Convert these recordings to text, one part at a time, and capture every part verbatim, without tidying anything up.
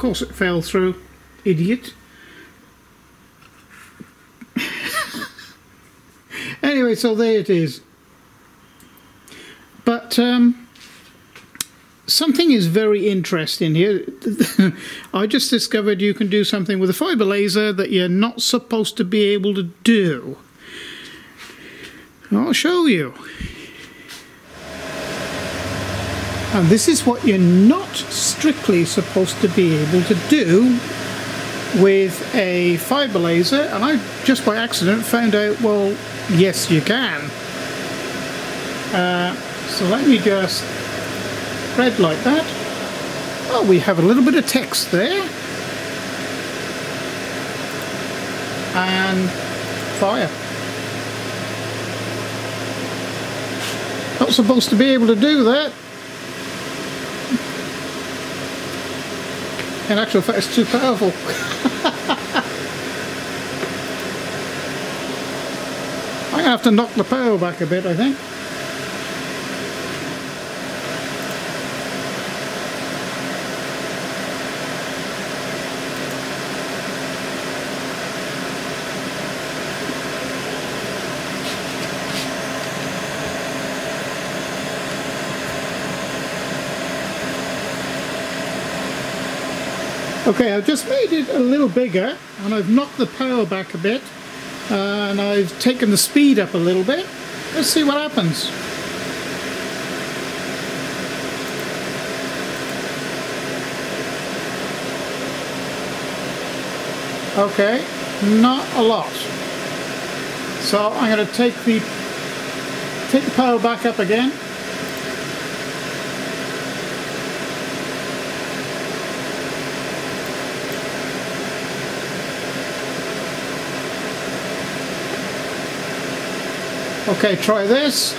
course it fell through. Idiot. Anyway, so there it is. But um, something is very interesting here. I just discovered you can do something with a fiber laser that you're not supposed to be able to do. I'll show you. And this is what you're not strictly supposed to be able to do with a fiber laser, and I just by accident found out, well, yes you can. Uh, so let me just thread like that. Oh, we have a little bit of text there. And fire. Not supposed to be able to do that. In actual fact, it's too powerful. I'm going to have to knock the power back a bit, I think. Okay, I've just made it a little bigger, and I've knocked the power back a bit, uh, and I've taken the speed up a little bit. Let's see what happens. Okay, not a lot. So I'm going to take the take the power back up again. Okay, try this.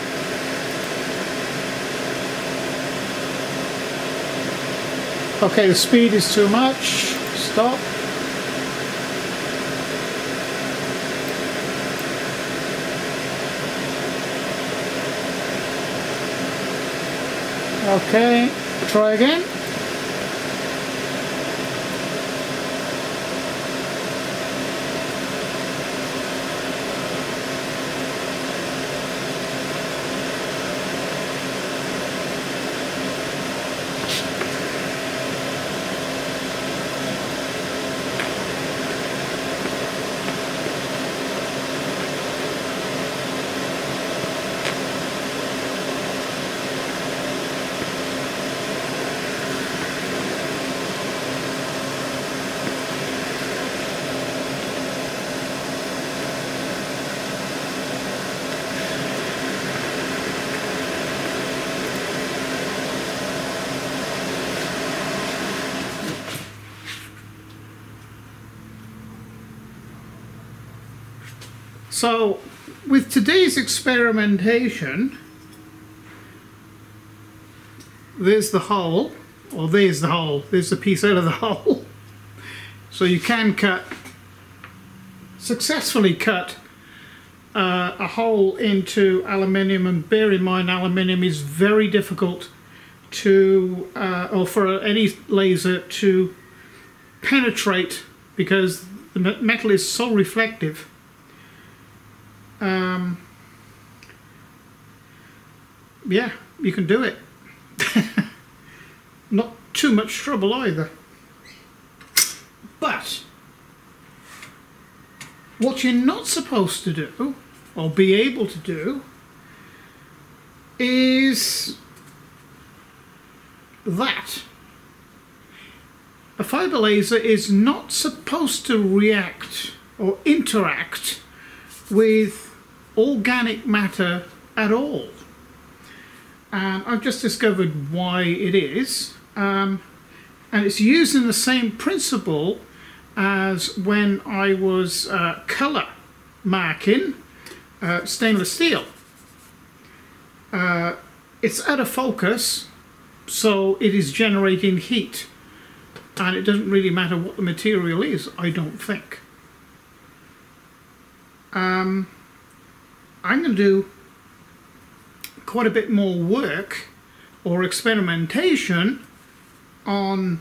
Okay, the speed is too much. Stop. Okay, try again. So, with today's experimentation, there's the hole, or there's the hole, there's the piece out of the hole. So you can cut, successfully cut uh, a hole into aluminium, and bear in mind aluminium is very difficult to, uh, or for any laser to penetrate, because the metal is so reflective. Um, yeah, you can do it. Not too much trouble either. But what you're not supposed to do, or be able to do, is that. A fiber laser is not supposed to react or interact with organic matter at all, and I've just discovered why it is, um, and it's using the same principle as when I was uh, colour marking uh, stainless steel. Uh, it's out of focus, so it is generating heat, and it doesn't really matter what the material is, I don't think. Um, I'm going to do quite a bit more work or experimentation on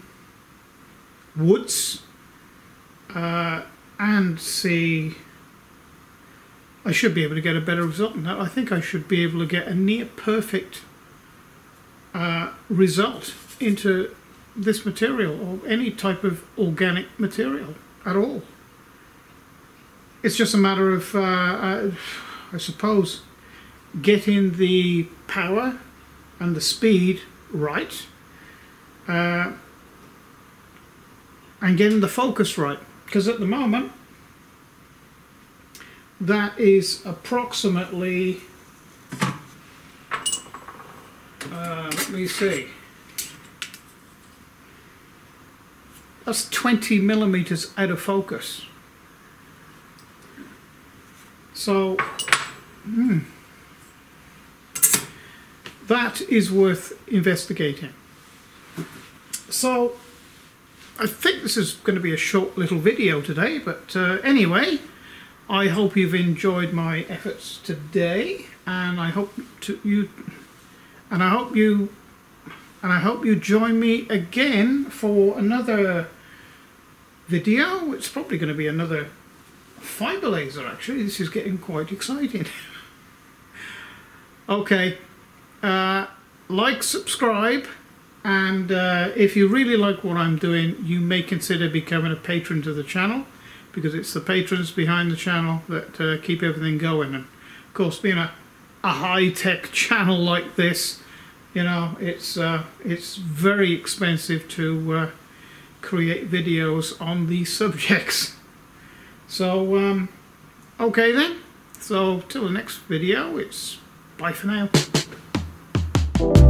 woods, uh, and see, I should be able to get a better result than that. I think I should be able to get a near perfect uh, result into this material, or any type of organic material at all. It's just a matter of, uh, uh, I suppose, getting the power and the speed right, uh, and getting the focus right, because at the moment that is approximately, uh, let me see, that's twenty millimeters out of focus. So hmm, that is worth investigating. So I think this is going to be a short little video today, but uh, anyway, I hope you've enjoyed my efforts today, and I hope to you, and I hope you, and I hope you join me again for another video. It's probably going to be another fiber laser. Actually, this is getting quite exciting. Okay, uh, like, subscribe. And uh, if you really like what I'm doing, you may consider becoming a patron to the channel, because it's the patrons behind the channel that uh, keep everything going. And of course, being a, a high-tech channel like this, you know, it's uh, it's very expensive to uh, create videos on these subjects. So um, okay then. So till the next video, it's bye for now.